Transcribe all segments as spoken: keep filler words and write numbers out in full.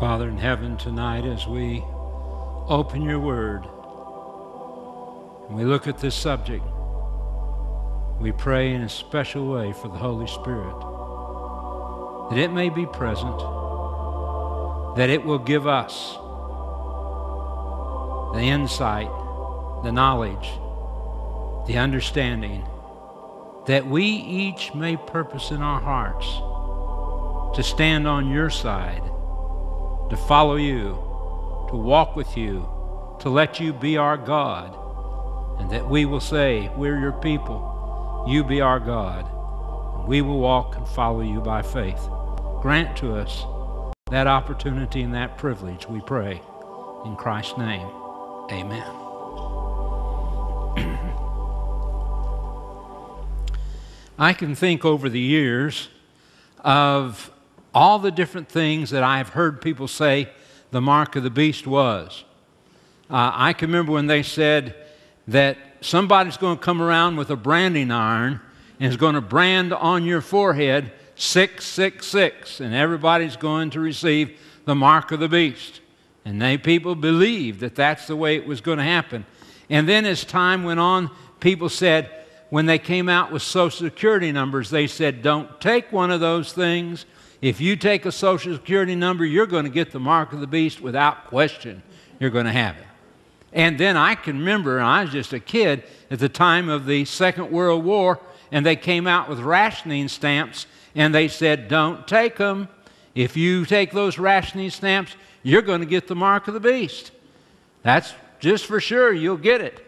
Father in heaven, tonight as we open your word and we look at this subject, we pray in a special way for the Holy Spirit, that it may be present, that it will give us the insight, the knowledge, the understanding, that we each may purpose in our hearts to stand on your side, to follow you, to walk with you, to let you be our God, and that we will say, we're your people, you be our God, and we will walk and follow you by faith. Grant to us that opportunity and that privilege, we pray, in Christ's name, amen. I can think over the years of all the different things that I've heard people say the mark of the beast was. Uh, I can remember when they said that somebody's going to come around with a branding iron and is going to brand on your forehead six six six, and everybody's going to receive the mark of the beast. And they people believed that that's the way it was going to happen. And then as time went on, people said, when they came out with Social Security numbers, they said, don't take one of those things. If you take a Social Security number, you're going to get the mark of the beast without question. You're going to have it. And then I can remember, and I was just a kid, at the time of the Second World War, and they came out with rationing stamps, and they said, don't take them. If you take those rationing stamps, you're going to get the mark of the beast. That's just for sure. You'll get it.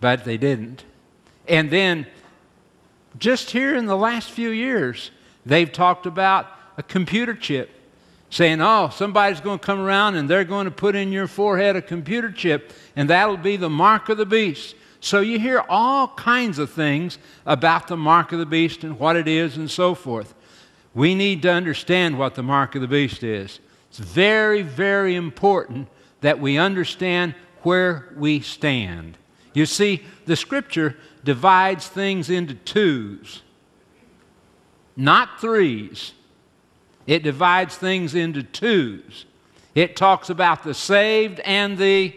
But they didn't. And then just here in the last few years, they've talked about a computer chip, saying, oh, somebody's going to come around and they're going to put in your forehead a computer chip, and that'll be the mark of the beast. So you hear all kinds of things about the mark of the beast and what it is and so forth. We need to understand what the mark of the beast is. It's very, very important that we understand where we stand. You see, the Scripture divides things into twos, not threes. It divides things into twos. It talks about the saved and the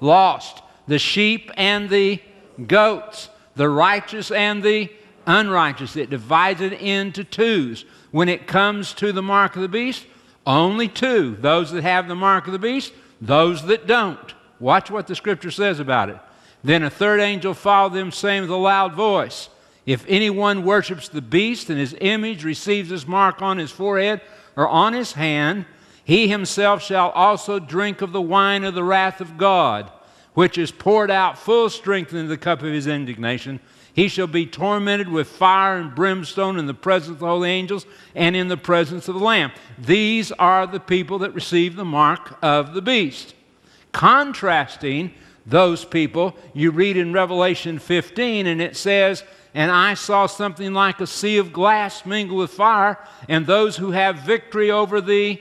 lost, the sheep and the goats, the righteous and the unrighteous. It divides it into twos. When it comes to the mark of the beast, only two, those that have the mark of the beast, those that don't. Watch what the Scripture says about it. Then a third angel followed them, saying with a loud voice, if anyone worships the beast and his image, receives his mark on his forehead or on his hand, he himself shall also drink of the wine of the wrath of God, which is poured out full strength into the cup of his indignation. He shall be tormented with fire and brimstone in the presence of the holy angels and in the presence of the Lamb. These are the people that receive the mark of the beast. Contrasting those people, you read in Revelation fifteen, and it says, and I saw something like a sea of glass mingled with fire, and those who have victory over the,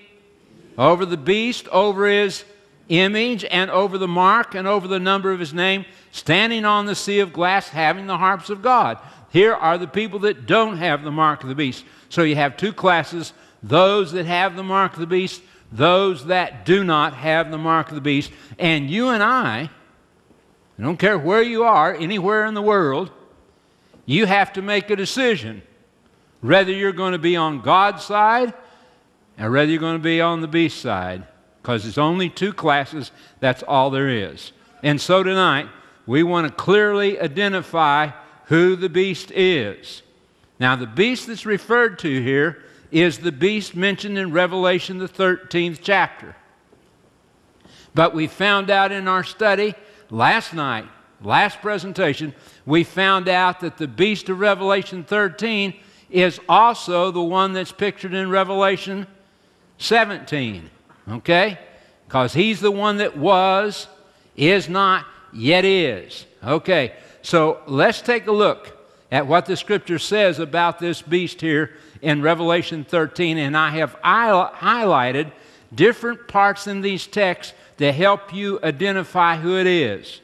over the beast, over his image, and over the mark, and over the number of his name, standing on the sea of glass, having the harps of God. Here are the people that don't have the mark of the beast. So you have two classes, those that have the mark of the beast, those that do not have the mark of the beast. And you and I, I don't care where you are, anywhere in the world, you have to make a decision whether you're going to be on God's side or whether you're going to be on the beast side, because there's only two classes. That's all there is. And so tonight, we want to clearly identify who the beast is. Now, the beast that's referred to here is the beast mentioned in Revelation, the thirteenth chapter. But we found out in our study last night, last presentation, we found out that the beast of Revelation thirteen is also the one that's pictured in Revelation seventeen, okay? Because he's the one that was, is not, yet is. Okay, so let's take a look at what the Scripture says about this beast here in Revelation thirteen, and I have highlighted different parts in these texts to help you identify who it is.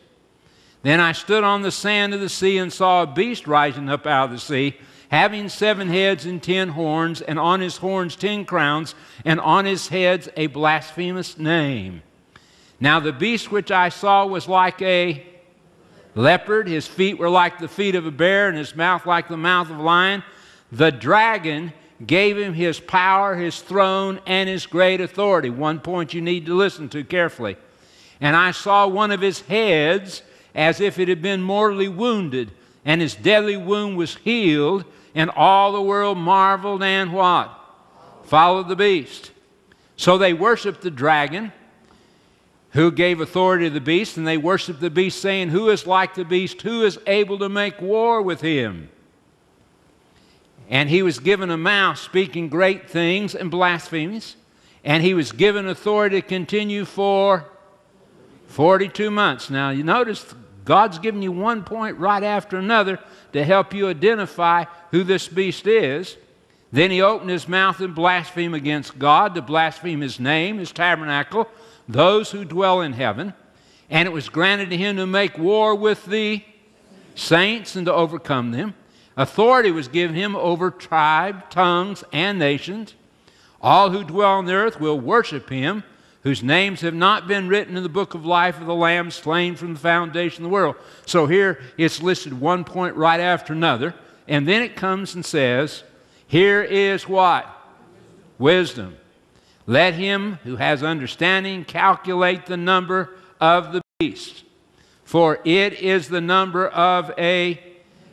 Then I stood on the sand of the sea and saw a beast rising up out of the sea, having seven heads and ten horns, and on his horns ten crowns, and on his heads a blasphemous name. Now the beast which I saw was like a leopard. His feet were like the feet of a bear, and his mouth like the mouth of a lion. The dragon gave him his power, his throne, and his great authority. One point you need to listen to carefully. And I saw one of his heads as if it had been mortally wounded, and his deadly wound was healed, and all the world marveled and what? Followed the beast. So they worshiped the dragon, who gave authority to the beast, and they worshiped the beast, saying, who is like the beast? Who is able to make war with him? And he was given a mouth speaking great things and blasphemies, and he was given authority to continue for forty-two months. Now, you notice God's given you one point right after another to help you identify who this beast is. Then he opened his mouth and blasphemed against God, to blaspheme his name, his tabernacle, those who dwell in heaven. And it was granted to him to make war with the saints and to overcome them. Authority was given him over tribe, tongues, and nations. All who dwell on the earth will worship him, whose names have not been written in the book of life of the Lamb slain from the foundation of the world. So here it's listed one point right after another. And then it comes and says, here is what? Wisdom. Let him who has understanding calculate the number of the beast, for it is the number of a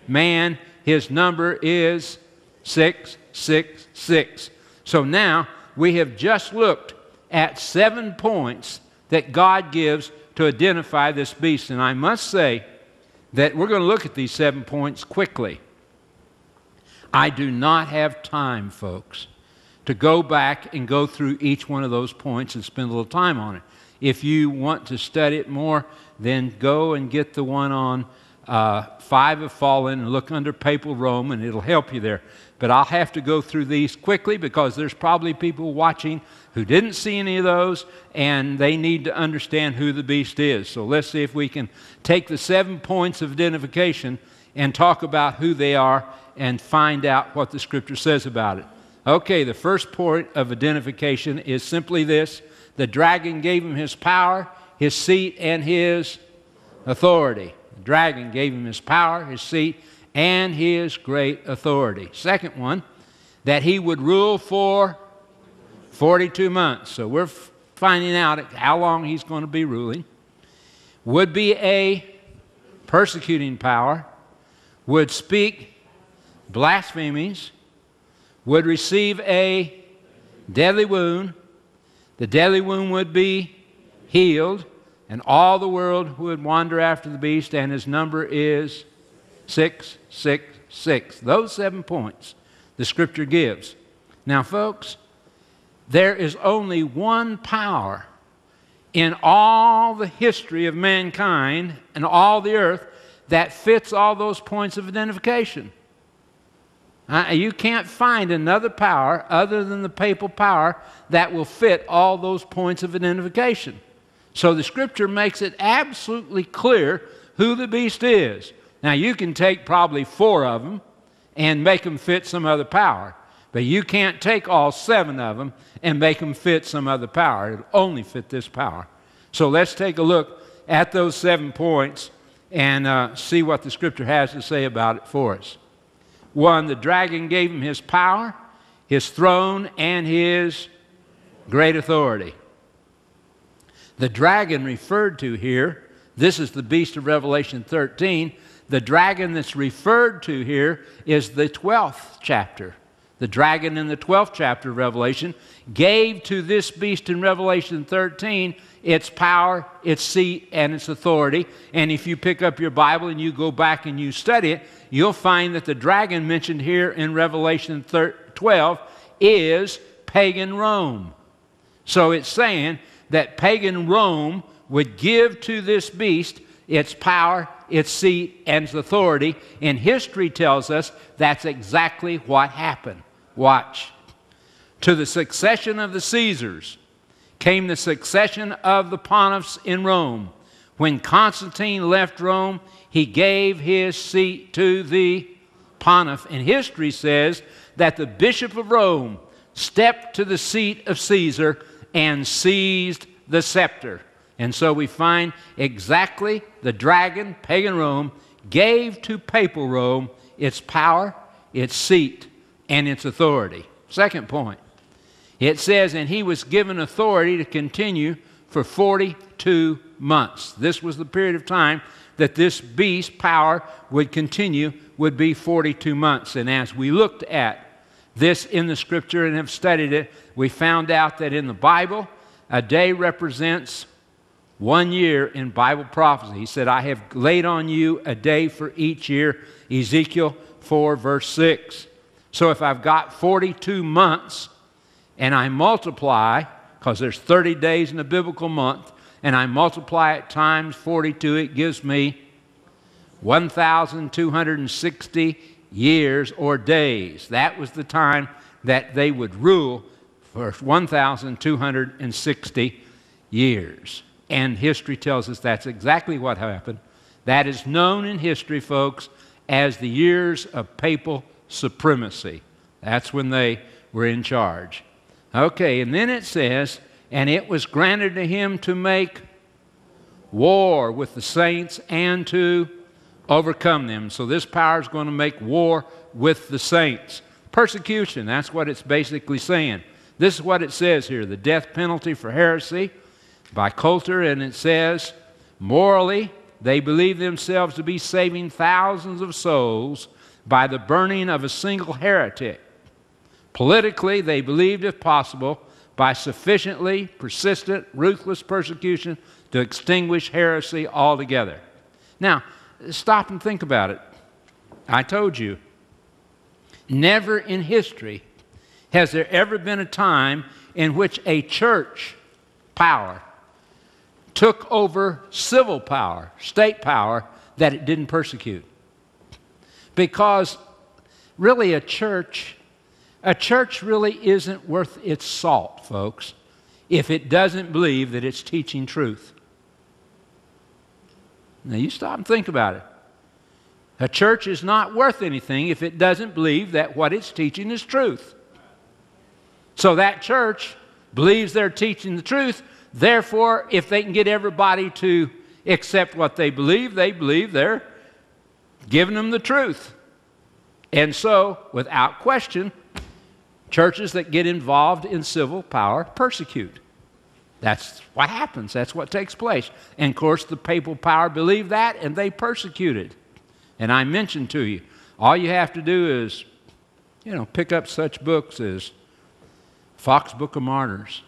man. His number is six six six. So now we have just looked at seven points that God gives to identify this beast. And I must say that we're going to look at these seven points quickly. I do not have time, folks, to go back and go through each one of those points and spend a little time on it. If you want to study it more, then go and get the one on uh, five have fallen and look under Papal Rome, and it'll help you there. But I'll have to go through these quickly because there's probably people watching who didn't see any of those, and they need to understand who the beast is. So let's see if we can take the seven points of identification and talk about who they are and find out what the Scripture says about it. Okay, the first point of identification is simply this. The dragon gave him his power, his seat, and his authority. The dragon gave him his power, his seat, and his great authority. Second one, that he would rule for forty-two months. So we're finding out how long he's going to be ruling. Would be a persecuting power, would speak blasphemies, would receive a deadly wound. The deadly wound would be healed, and all the world would wander after the beast, and his number is six six six. Those seven points the Scripture gives. Now, folks, there is only one power in all the history of mankind and all the earth that fits all those points of identification. Uh, you can't find another power other than the papal power that will fit all those points of identification. So the Scripture makes it absolutely clear who the beast is. Now you can take probably four of them and make them fit some other power, but you can't take all seven of them and make them fit some other power. It'll only fit this power. So let's take a look at those seven points and uh, see what the Scripture has to say about it for us. One, the dragon gave him his power, his throne, and his great authority. The dragon referred to here, this is the beast of Revelation thirteen. The dragon that's referred to here is the twelfth chapter. The dragon in the twelfth chapter of Revelation gave to this beast in Revelation thirteen its power, its seat, and its authority. And if you pick up your Bible and you go back and you study it, you'll find that the dragon mentioned here in Revelation twelve is pagan Rome. So it's saying that pagan Rome would give to this beast its power, its seat, and its authority. And history tells us that's exactly what happened. Watch. To the succession of the Caesars came the succession of the Pontiffs in Rome. When Constantine left Rome, he gave his seat to the Pontiff, and history says that the Bishop of Rome stepped to the seat of Caesar and seized the scepter. And so we find exactly the dragon, pagan Rome, gave to papal Rome its power, its seat, and its authority. Second point, it says, and he was given authority to continue for forty-two months. This was the period of time that this beast's power would continue, would be forty-two months. And as we looked at this in the Scripture and have studied it, we found out that in the Bible, a day represents one year in Bible prophecy. He said, I have laid on you a day for each year, Ezekiel four, verse six. So if I've got forty-two months and I multiply, because there's thirty days in a biblical month, and I multiply it times forty-two, it gives me one thousand two hundred sixty years or days. That was the time that they would rule for one thousand two hundred sixty years. And history tells us that's exactly what happened. That is known in history, folks, as the years of papal supremacy. That's when they were in charge. Okay, and then it says, and it was granted to him to make war with the saints and to overcome them. So this power is going to make war with the saints. Persecution, that's what it's basically saying. This is what it says here, the death penalty for heresy by Coulter, and it says, morally, they believe themselves to be saving thousands of souls by the burning of a single heretic. Politically, they believed, if possible, by sufficiently persistent, ruthless persecution to extinguish heresy altogether. Now, stop and think about it. I told you, never in history has there ever been a time in which a church power took over civil power, state power, that it didn't persecute. Because really a church, a church really isn't worth its salt, folks, if it doesn't believe that it's teaching truth. Now you stop and think about it. A church is not worth anything if it doesn't believe that what it's teaching is truth. So that church believes they're teaching the truth. Therefore, if they can get everybody to accept what they believe, they believe they're giving them the truth. And so, without question, churches that get involved in civil power persecute. That's what happens. That's what takes place. And, of course, the papal power believed that, and they persecuted. And I mentioned to you, all you have to do is, you know, pick up such books as Fox's Book of Martyrs,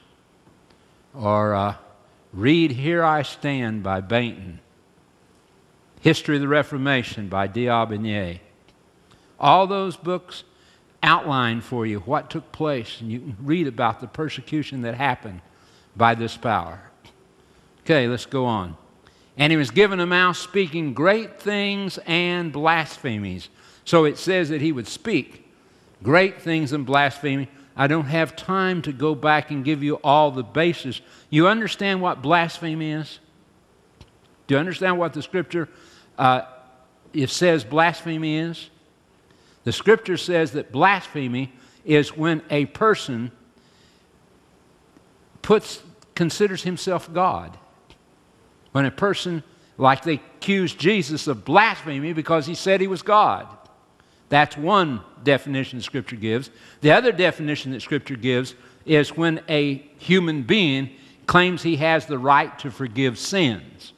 or uh, read Here I Stand by Bainton, History of the Reformation by D'Aubigné. All those books outline for you what took place, and you can read about the persecution that happened by this power. Okay, let's go on. And he was given a mouth speaking great things and blasphemies. So it says that he would speak great things and blasphemy. I don't have time to go back and give you all the basis. You understand what blasphemy is? Do you understand what the Scripture uh, it says blasphemy is? The Scripture says that blasphemy is when a person puts, considers himself God. When a person, like they accused Jesus of blasphemy because he said he was God. That's one definition the Scripture gives. The other definition that Scripture gives is when a human being claims he has the right to forgive sins.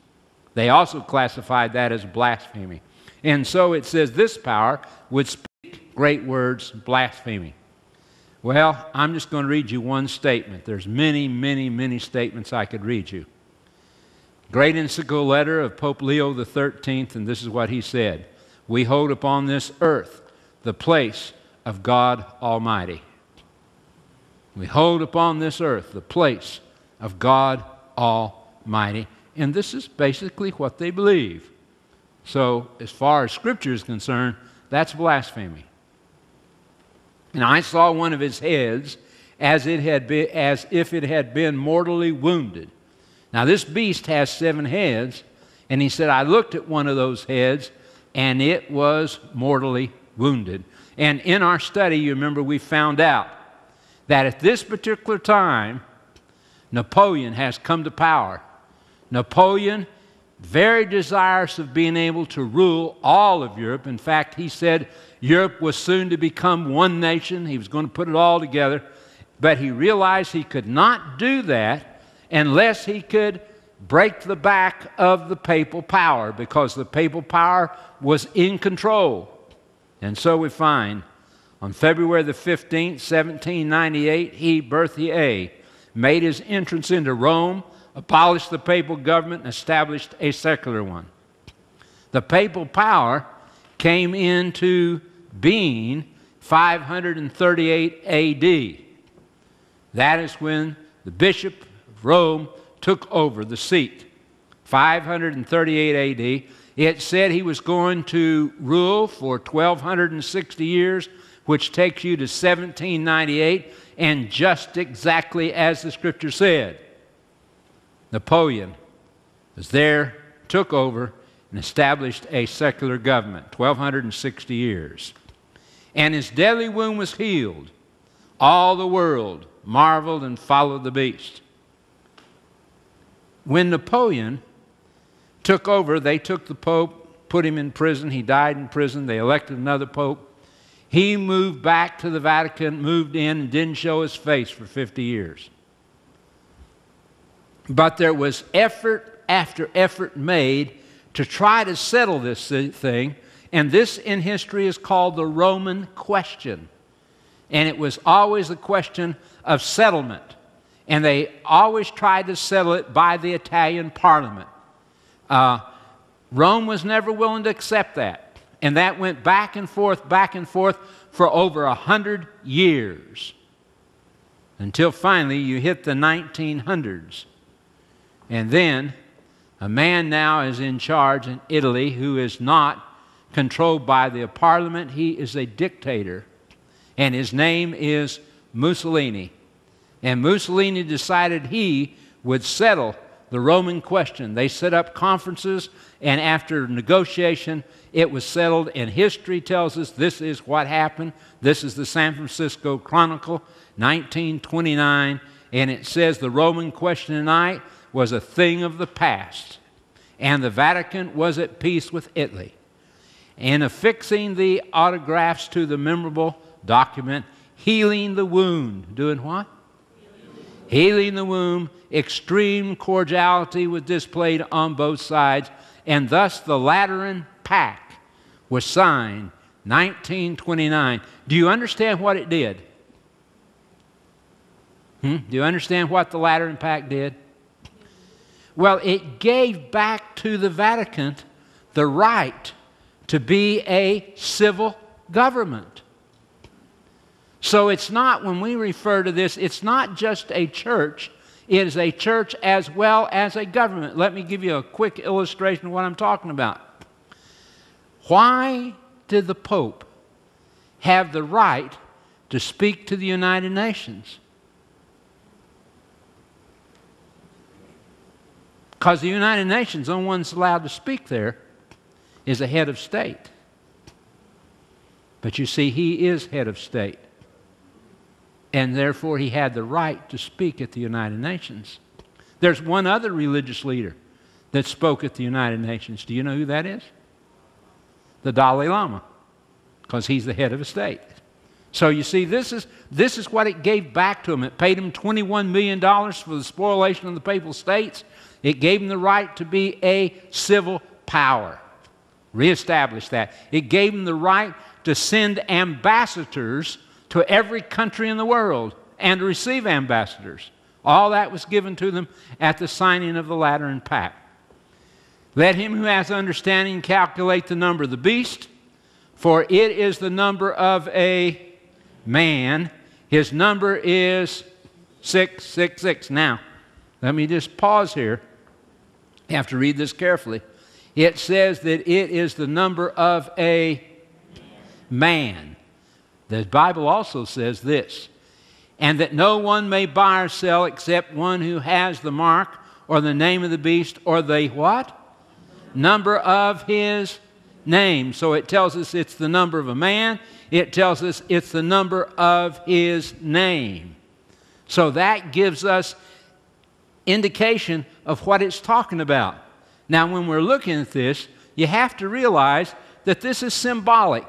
They also classified that as blasphemy. And so it says this power would speak great words, blasphemy. Well, I'm just going to read you one statement. There's many, many, many statements I could read you. Great encyclical letter of Pope Leo the thirteenth, and this is what he said. We hold upon this earth the place of God Almighty. We hold upon this earth the place of God Almighty. And this is basically what they believe. So, as far as Scripture is concerned, that's blasphemy. And I saw one of his heads as, it had been, as if it had been mortally wounded. Now, this beast has seven heads, and he said, I looked at one of those heads, and it was mortally wounded. wounded. And in our study, you remember, we found out that at this particular time, Napoleon has come to power. Napoleon, very desirous of being able to rule all of Europe. In fact, he said Europe was soon to become one nation. He was going to put it all together. But he realized he could not do that unless he could break the back of the papal power, because the papal power was in control. And so we find on February the fifteenth, seventeen ninety-eight, he, Berthier, made his entrance into Rome, abolished the papal government, and established a secular one. The papal power came into being five hundred thirty-eight A D That is when the Bishop of Rome took over the seat, five hundred thirty-eight A D It said he was going to rule for twelve sixty years, which takes you to seventeen ninety-eight, and just exactly as the Scripture said. Napoleon was there, took over, and established a secular government, twelve sixty years. And his deadly wound was healed. All the world marveled and followed the beast. When Napoleon took over, they took the Pope, put him in prison. He died in prison. They elected another Pope. He moved back to the Vatican, moved in, and didn't show his face for fifty years. But there was effort after effort made to try to settle this thing, and this in history is called the Roman question. And it was always a question of settlement, and they always tried to settle it by the Italian parliament. Uh, Rome was never willing to accept that, and that went back and forth, back and forth for over a hundred years, until finally you hit the nineteen hundreds. And then a man now is in charge in Italy who is not controlled by the parliament. He is a dictator, and his name is Mussolini. And Mussolini decided he would settle the Roman question. They set up conferences, and after negotiation, it was settled. And history tells us this is what happened. This is the San Francisco Chronicle, nineteen twenty-nine, and it says the Roman question tonight was a thing of the past, and the Vatican was at peace with Italy. In affixing the autographs to the memorable document, healing the wound, doing what? Healing, healing the wound, extreme cordiality was displayed on both sides, and thus the Lateran Pact was signed nineteen twenty-nine. Do you understand what it did? Hmm? Do you understand what the Lateran Pact did? Well, it gave back to the Vatican the right to be a civil government. So it's not, when we refer to this, it's not just a church. It is a church as well as a government. Let me give you a quick illustration of what I'm talking about. Why did the Pope have the right to speak to the United Nations? Because the United Nations, the only one that's allowed to speak there is a head of state. But you see, he is head of state. And therefore, he had the right to speak at the United Nations. There's one other religious leader that spoke at the United Nations. Do you know who that is? The Dalai Lama, because he's the head of a state. So you see, this is, this is what it gave back to him. It paid him twenty-one million dollars for the spoliation of the papal states. It gave him the right to be a civil power. Reestablish that. It gave him the right to send ambassadors to every country in the world and to receive ambassadors. All that was given to them at the signing of the Lateran Pact. Let him who has understanding calculate the number of the beast, for it is the number of a man. His number is six six six. Now, let me just pause here. You have to read this carefully. It says that it is the number of a man. The Bible also says this, and that no one may buy or sell except one who has the mark or the name of the beast or the what? Number of his name. So it tells us it's the number of a man. It tells us it's the number of his name. So that gives us indication of what it's talking about. Now, when we're looking at this, you have to realize that this is symbolic.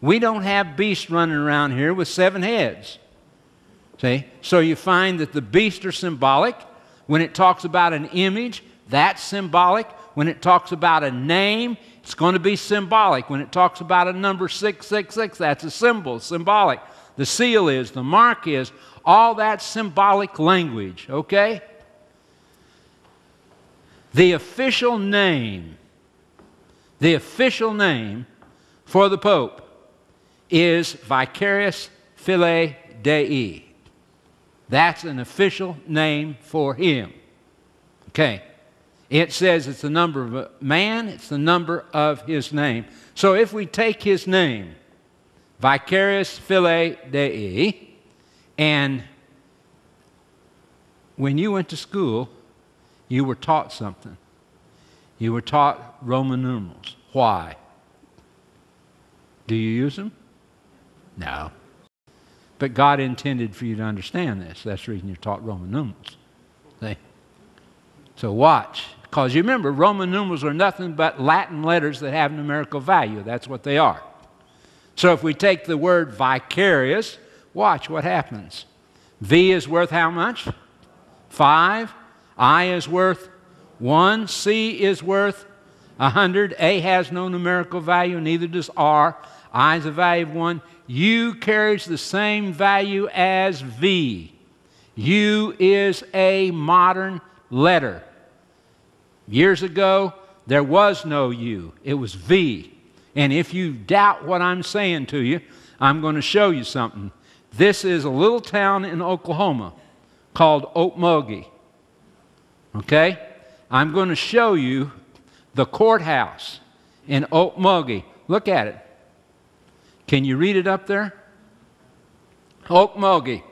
We don't have beasts running around here with seven heads. See? So you find that the beasts are symbolic. When it talks about an image, that's symbolic. When it talks about a name, it's going to be symbolic. When it talks about a number six six six, that's a symbol, symbolic. The seal is, the mark is, all that symbolic language, okay? The official name, the official name for the Pope is Vicarius Filii Dei. That's an official name for him. Okay. It says it's the number of a man, it's the number of his name. So if we take his name, Vicarius Filii Dei, and when you went to school, you were taught something. You were taught Roman numerals. Why? Do you use them? No. But God intended for you to understand this. That's the reason you're taught Roman numerals. See? So watch. Because you remember, Roman numerals are nothing but Latin letters that have numerical value. That's what they are. So if we take the word vicarious, watch what happens. V is worth how much? Five. I is worth one. C is worth a hundred. A has no numerical value, neither does R. I is a value of one. U carries the same value as V. U is a modern letter. Years ago, there was no U. It was V. And if you doubt what I'm saying to you, I'm going to show you something. This is a little town in Oklahoma called Okmulgee. Okay? I'm going to show you the courthouse in Okmulgee. Look at it. Can you read it up there? Okmulgee.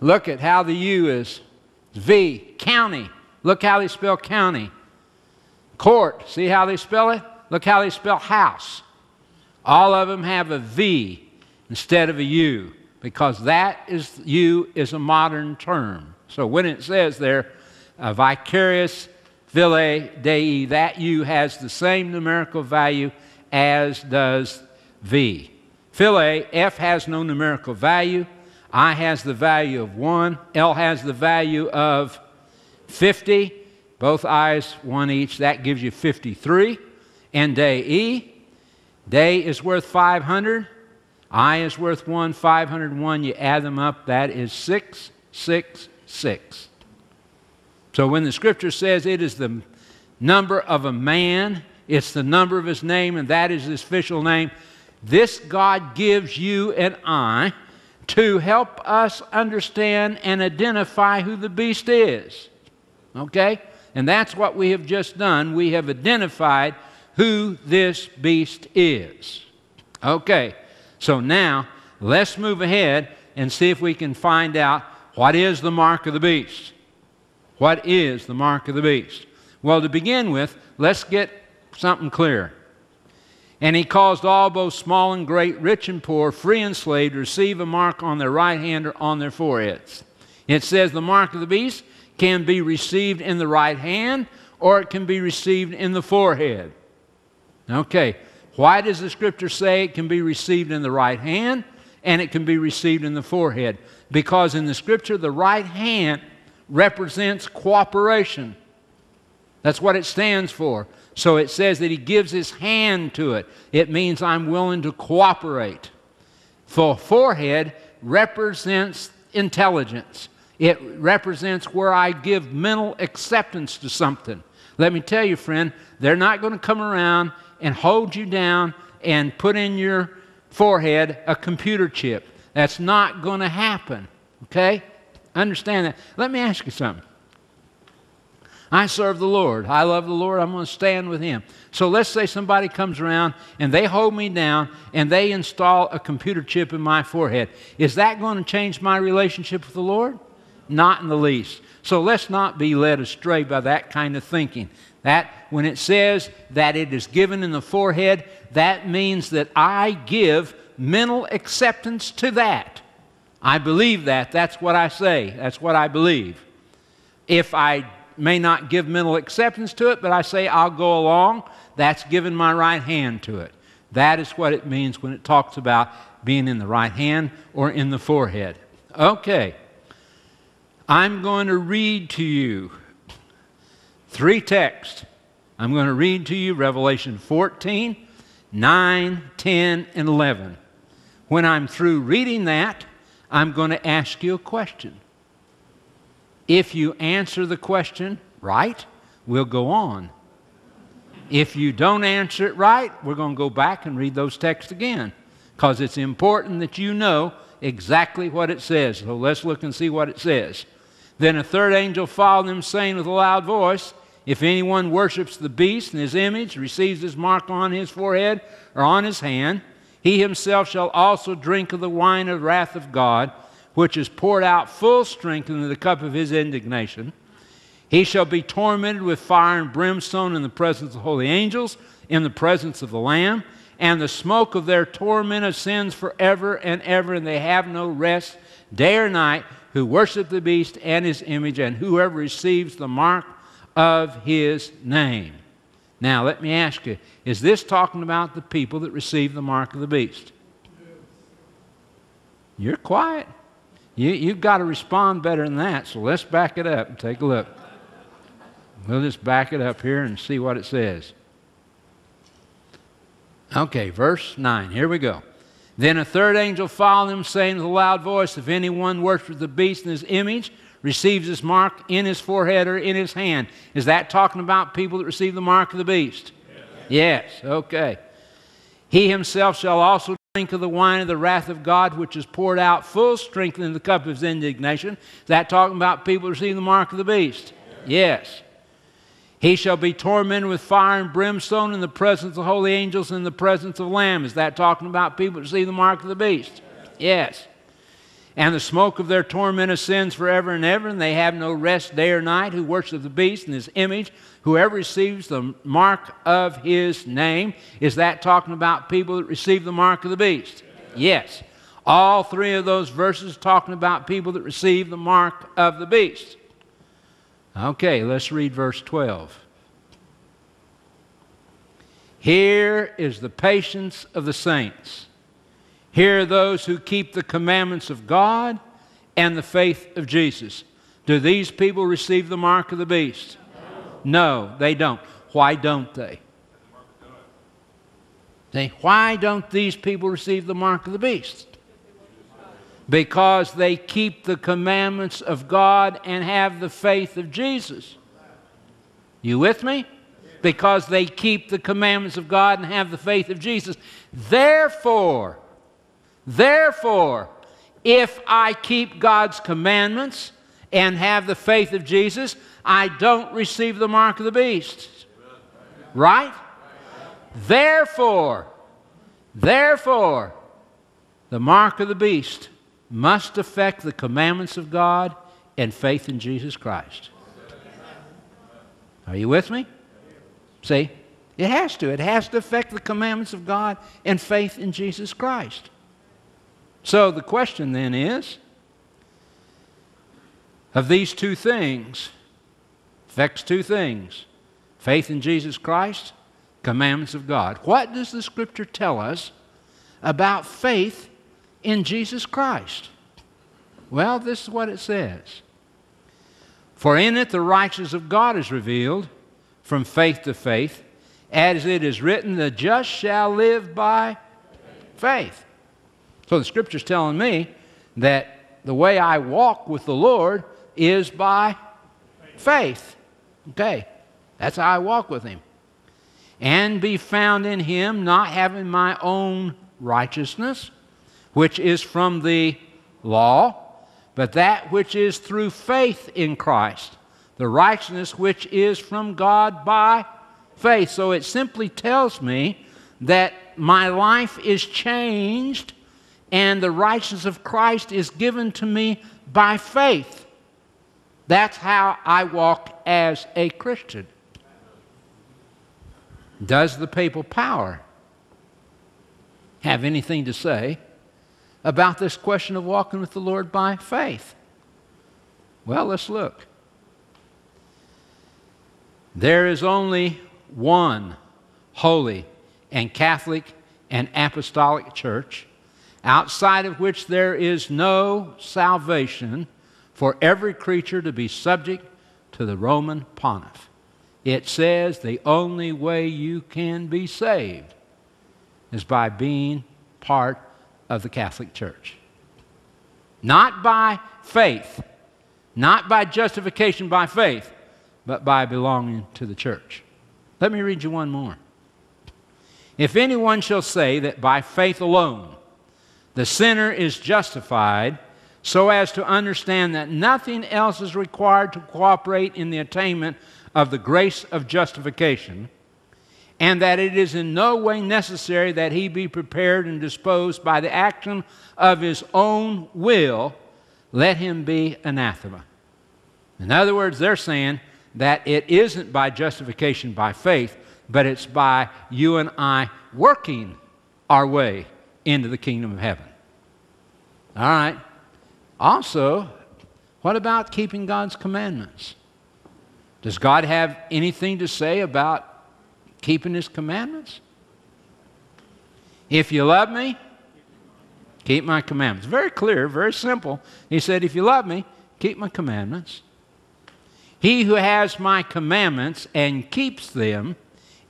Look at how the U is. V. County. Look how they spell county. Court. See how they spell it? Look how they spell house. All of them have a V instead of a U, because that is, U is a modern term. So when it says there, uh, Vicarius Filii Dei, that U has the same numerical value as does V. Philae, F has no numerical value. I has the value of one. L has the value of fifty. Both I's, one each. That gives you fifty-three. And Dei. Dei is worth five hundred. I is worth one. five hundred one. You add them up. That is six six six. So when the Scripture says it is the number of a man, it's the number of his name, and that is his official name. This God gives you and I to help us understand and identify who the beast is. Okay? And that's what we have just done. We have identified who this beast is. Okay. So now, let's move ahead and see if we can find out what is the mark of the beast. What is the mark of the beast? Well, to begin with, let's get something clear. And he caused all, both small and great, rich and poor, free and slave, to receive a mark on their right hand or on their foreheads. It says the mark of the beast can be received in the right hand or it can be received in the forehead. Okay, why does the Scripture say it can be received in the right hand and it can be received in the forehead? Because in the Scripture, the right hand represents cooperation. That's what it stands for. So it says that he gives his hand to it. It means I'm willing to cooperate. For forehead represents intelligence. It represents where I give mental acceptance to something. Let me tell you, friend, they're not going to come around and hold you down and put in your forehead a computer chip. That's not going to happen. Okay? Understand that. Let me ask you something. I serve the Lord. I love the Lord. I'm going to stand with Him. So let's say somebody comes around and they hold me down and they install a computer chip in my forehead. Is that going to change my relationship with the Lord? Not in the least. So let's not be led astray by that kind of thinking. That, when it says that it is given in the forehead, that means that I give mental acceptance to that. I believe that. That's what I say. That's what I believe. If I may not give mental acceptance to it, but I say I'll go along, that's giving my right hand to it. That is what it means when it talks about being in the right hand or in the forehead. Okay. I'm going to read to you three texts. I'm going to read to you Revelation fourteen, nine, ten, and eleven. When I'm through reading that, I'm going to ask you a question. If you answer the question right, we'll go on. If you don't answer it right, we're going to go back and read those texts again, because it's important that you know exactly what it says. So let's look and see what it says. Then a third angel followed them, saying with a loud voice, "If anyone worships the beast and his image, receives his mark on his forehead or on his hand, he himself shall also drink of the wine of the wrath of God, which is poured out full strength into the cup of his indignation. He shall be tormented with fire and brimstone in the presence of the holy angels, in the presence of the Lamb, and the smoke of their torment ascends forever and ever, and they have no rest day or night, who worship the beast and his image, and whoever receives the mark of his name." Now, let me ask you, is this talking about the people that receive the mark of the beast? You're quiet. You, you've got to respond better than that, so let's back it up and take a look. We'll just back it up here and see what it says. Okay, verse nine. Here we go. Then a third angel followed him, saying with a loud voice, "If anyone worships the beast in his image, receives his mark in his forehead or in his hand." Is that talking about people that receive the mark of the beast? Yes. Yes. Okay. "He himself shall also drink of the wine of the wrath of God, which is poured out full strength in the cup of his indignation." Is that talking about people that receive the mark of the beast? Yes. Yes. "He shall be tormented with fire and brimstone in the presence of holy angels and in the presence of Lamb." Is that talking about people that see the mark of the beast? Yes. "And the smoke of their torment ascends forever and ever, and they have no rest day or night, who worship the beast and his image, whoever receives the mark of his name." Is that talking about people that receive the mark of the beast? Yes. All three of those verses talking about people that receive the mark of the beast. Okay, let's read verse twelve. "Here is the patience of the saints. Here are those who keep the commandments of God and the faith of Jesus." Do these people receive the mark of the beast? No, no they don't. Why don't they? They, why don't these people receive the mark of the beast? Because they keep the commandments of God and have the faith of Jesus. You with me? Because they keep the commandments of God and have the faith of Jesus. Therefore, therefore, if I keep God's commandments and have the faith of Jesus, I don't receive the mark of the beast. Right? Therefore, therefore, the mark of the beast must affect the commandments of God and faith in Jesus Christ. Are you with me? See, it has to. It has to affect the commandments of God and faith in Jesus Christ. So the question then is, of these two things, affects two things, faith in Jesus Christ, commandments of God. What does the Scripture tell us about faith in Jesus Christ? Well, this is what it says. "For in it the righteousness of God is revealed from faith to faith, as it is written, the just shall live by faith." So the Scripture's telling me that the way I walk with the Lord is by faith. Okay, that's how I walk with Him. "And be found in Him, not having my own righteousness, which is from the law, but that which is through faith in Christ, the righteousness which is from God by faith." So it simply tells me that my life is changed and the righteousness of Christ is given to me by faith. That's how I walk as a Christian. Does the papal power have anything to say about this question of walking with the Lord by faith? Well, let's look. There is only one holy and Catholic and apostolic church, outside of which there is no salvation for every creature to be subject to the Roman pontiff. It says the only way you can be saved is by being part of the Catholic Church. Not by faith, not by justification by faith, but by belonging to the church. Let me read you one more. If anyone shall say that by faith alone the sinner is justified, so as to understand that nothing else is required to cooperate in the attainment of the grace of justification, and that it is in no way necessary that he be prepared and disposed by the action of his own will, let him be anathema. In other words, they're saying that it isn't by justification by faith, but it's by you and I working our way into the kingdom of heaven. All right. Also, what about keeping God's commandments? Does God have anything to say about keeping His commandments? If you love me, keep my commandments. Very clear, very simple. He said, if you love me, keep my commandments. He who has my commandments and keeps them,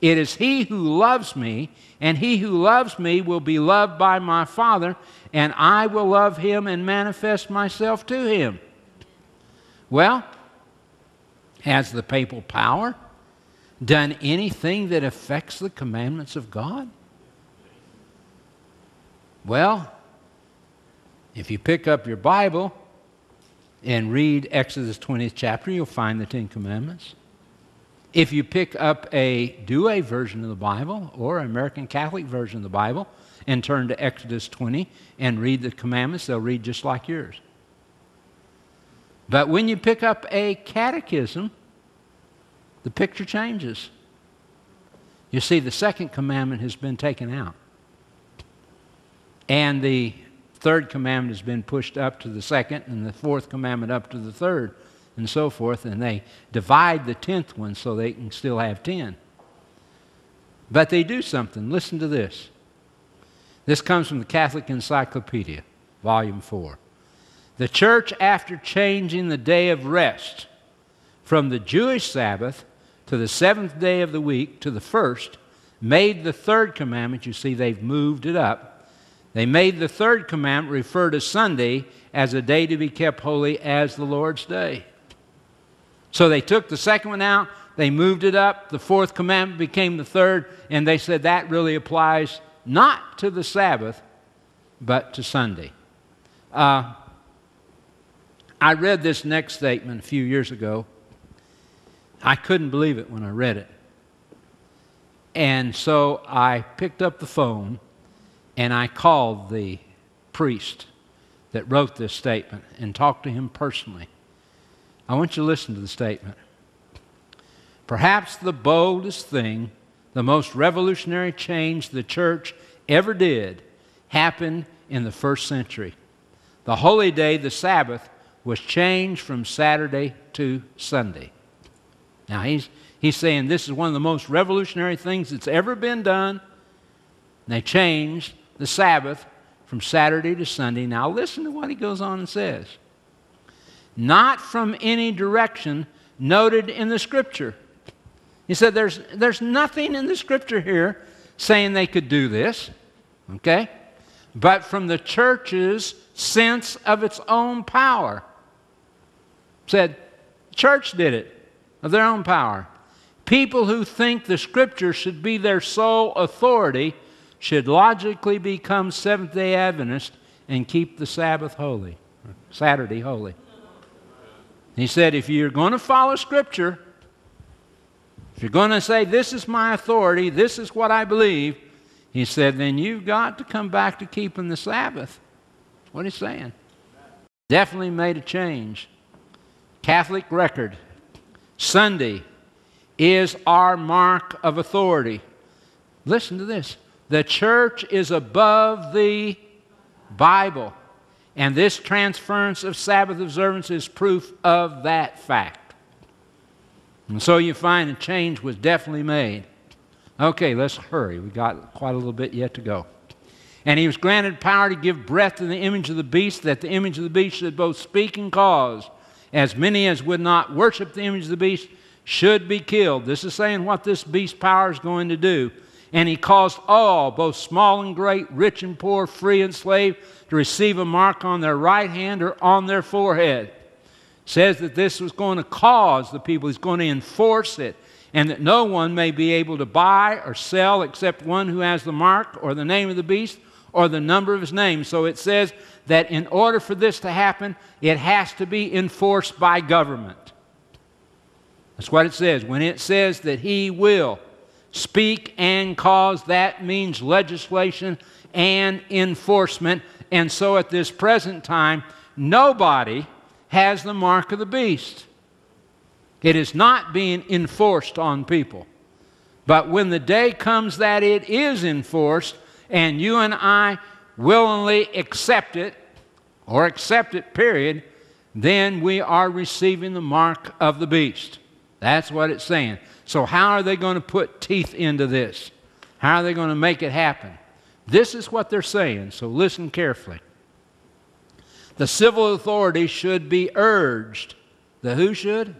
it is he who loves me, and he who loves me will be loved by my Father, and I will love him and manifest myself to him. Well, has the papal power done anything that affects the commandments of God? Well, if you pick up your Bible and read Exodus twentieth chapter, you'll find the Ten Commandments. If you pick up a Douay version of the Bible or American Catholic version of the Bible and turn to Exodus twenty and read the commandments, they'll read just like yours. But when you pick up a catechism, the picture changes. You see, the second commandment has been taken out. And the third commandment has been pushed up to the second, and the fourth commandment up to the third, and so forth. And they divide the tenth one so they can still have ten. But they do something. Listen to this. This comes from the Catholic Encyclopedia, Volume four. The church, after changing the day of rest from the Jewish Sabbath to the seventh day of the week to the first, made the third commandment. You see, they've moved it up. They made the third commandment refer to Sunday as a day to be kept holy as the Lord's day. So they took the second one out, they moved it up, the fourth commandment became the third, and they said that really applies not to the Sabbath, but to Sunday. Uh, I read this next statement a few years ago. I couldn't believe it when I read it. And so I picked up the phone and I called the priest that wrote this statement and talked to him personally. I want you to listen to the statement. Perhaps the boldest thing, the most revolutionary change the church ever did, happened in the first century. The holy day, the Sabbath, was changed from Saturday to Sunday. Now, he's, he's saying this is one of the most revolutionary things that's ever been done. And they changed the Sabbath from Saturday to Sunday. Now, listen to what he goes on and says. Not from any direction noted in the Scripture. He said there's, there's nothing in the Scripture here saying they could do this, okay? But from the church's sense of its own power. Said, the church did it. Of their own power. People who think the Scripture should be their sole authority should logically become Seventh-day Adventists and keep the Sabbath holy, Saturday holy. He said, if you're going to follow Scripture, if you're going to say, this is my authority, this is what I believe, he said, then you've got to come back to keeping the Sabbath. That's what he's saying. Definitely made a change. Catholic record. Sunday is our mark of authority. Listen to this. The church is above the Bible. And this transference of Sabbath observance is proof of that fact. And so you find a change was definitely made. Okay, let's hurry. We've got quite a little bit yet to go. And he was granted power to give breath to the image of the beast, that the image of the beast should both speak and cause. As many as would not worship the image of the beast should be killed. This is saying what this beast power is going to do. And he caused all, both small and great, rich and poor, free and slave, to receive a mark on their right hand or on their forehead. It says that this was going to cause the people, he's going to enforce it, and that no one may be able to buy or sell except one who has the mark or the name of the beast or the number of his name. So it says that in order for this to happen, it has to be enforced by government. That's what it says. When it says that he will speak and cause, that means legislation and enforcement. And so at this present time, nobody has the mark of the beast. It is not being enforced on people. But when the day comes that it is enforced, and you and I willingly accept it, or accept it, period, then we are receiving the mark of the beast. That's what it's saying. So how are they going to put teeth into this? How are they going to make it happen? This is what they're saying, so listen carefully. The civil authority should be urged. The who should?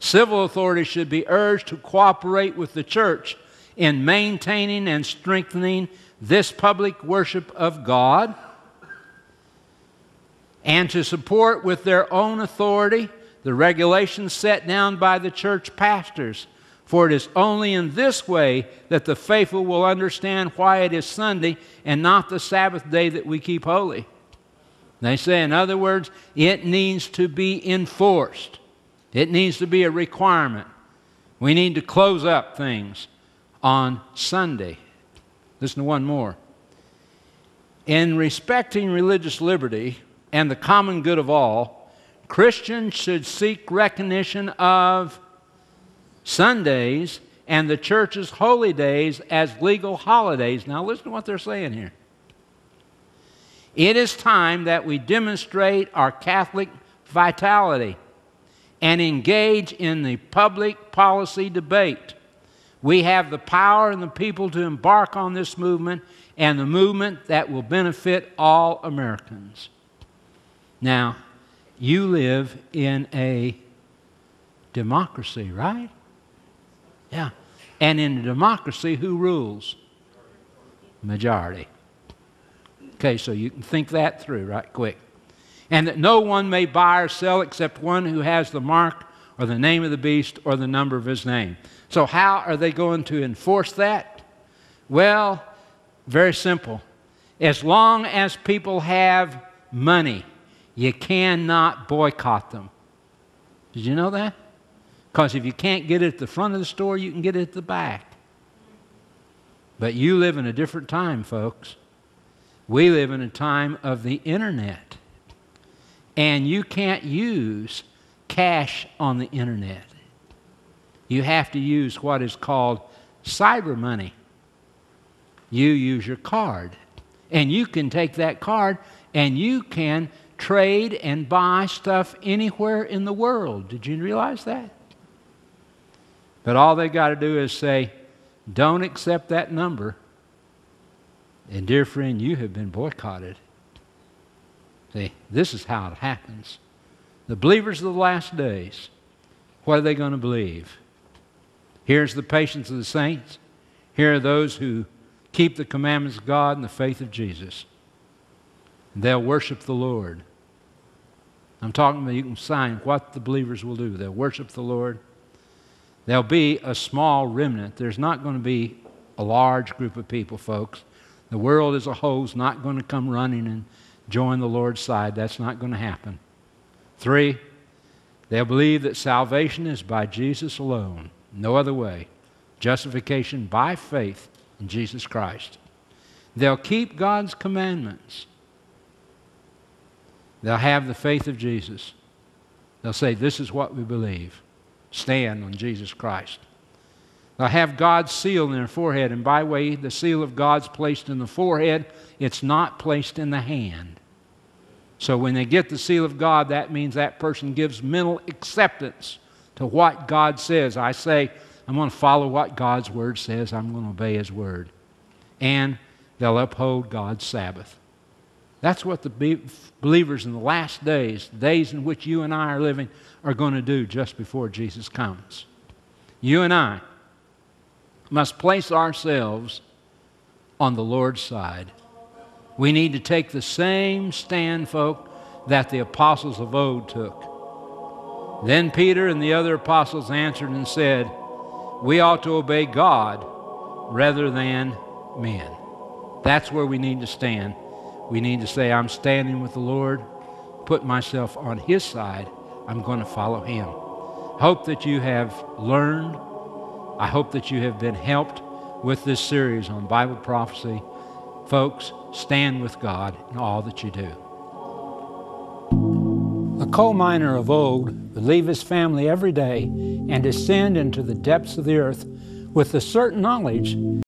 Civil authorities should be urged to cooperate with the church in maintaining and strengthening this public worship of God, and to support with their own authority the regulations set down by the church pastors. For it is only in this way that the faithful will understand why it is Sunday and not the Sabbath day that we keep holy. They say, in other words, it needs to be enforced. It needs to be a requirement. We need to close up things on Sunday. Listen to one more. In respecting religious liberty and the common good of all, Christians should seek recognition of Sundays and the church's holy days as legal holidays. Now listen to what they're saying here. It is time that we demonstrate our Catholic vitality and engage in the public policy debate. We have the power and the people to embark on this movement, and the movement that will benefit all Americans. Now, you live in a democracy, right? Yeah. And in a democracy, who rules? Majority. Okay, so you can think that through right quick. And that no one may buy or sell except one who has the mark or the name of the beast or the number of his name. So how are they going to enforce that? Well, very simple. As long as people have money, you cannot boycott them. Did you know that? Because if you can't get it at the front of the store, you can get it at the back. But you live in a different time, folks. We live in a time of the internet. And you can't use cash on the internet. You have to use what is called cyber money. You use your card. And you can take that card and you can trade and buy stuff anywhere in the world. Did you realize that? But all they got to do is say, don't accept that number. And dear friend, you have been boycotted. See, this is how it happens. The believers of the last days, what are they going to believe? Here's the patience of the saints. Here are those who keep the commandments of God and the faith of Jesus. They'll worship the Lord. I'm talking about, you can sign what the believers will do. They'll worship the Lord. There'll be a small remnant. There's not going to be a large group of people, folks. The world as a whole is not going to come running and join the Lord's side. That's not going to happen. Three, they'll believe that salvation is by Jesus alone, no other way. Justification by faith in Jesus Christ. They'll keep God's commandments. They'll have the faith of Jesus. They'll say, this is what we believe. Stand on Jesus Christ. They'll have God's seal in their forehead. And by the way, the seal of God's placed in the forehead. It's not placed in the hand. So when they get the seal of God, that means that person gives mental acceptance to what God says. I say, I'm going to follow what God's Word says. I'm going to obey His Word. And they'll uphold God's Sabbath. That's what the be believers in the last days, the days in which you and I are living, are going to do just before Jesus comes. You and I must place ourselves on the Lord's side. We need to take the same stand, folk, that the apostles of old took. Then Peter and the other apostles answered and said, we ought to obey God rather than men. That's where we need to stand. We need to say, I'm standing with the Lord, put myself on His side, I'm going to follow Him. I hope that you have learned. I hope that you have been helped with this series on Bible prophecy. Folks, stand with God in all that you do. A coal miner of old would leave his family every day and descend into the depths of the earth with the certain knowledge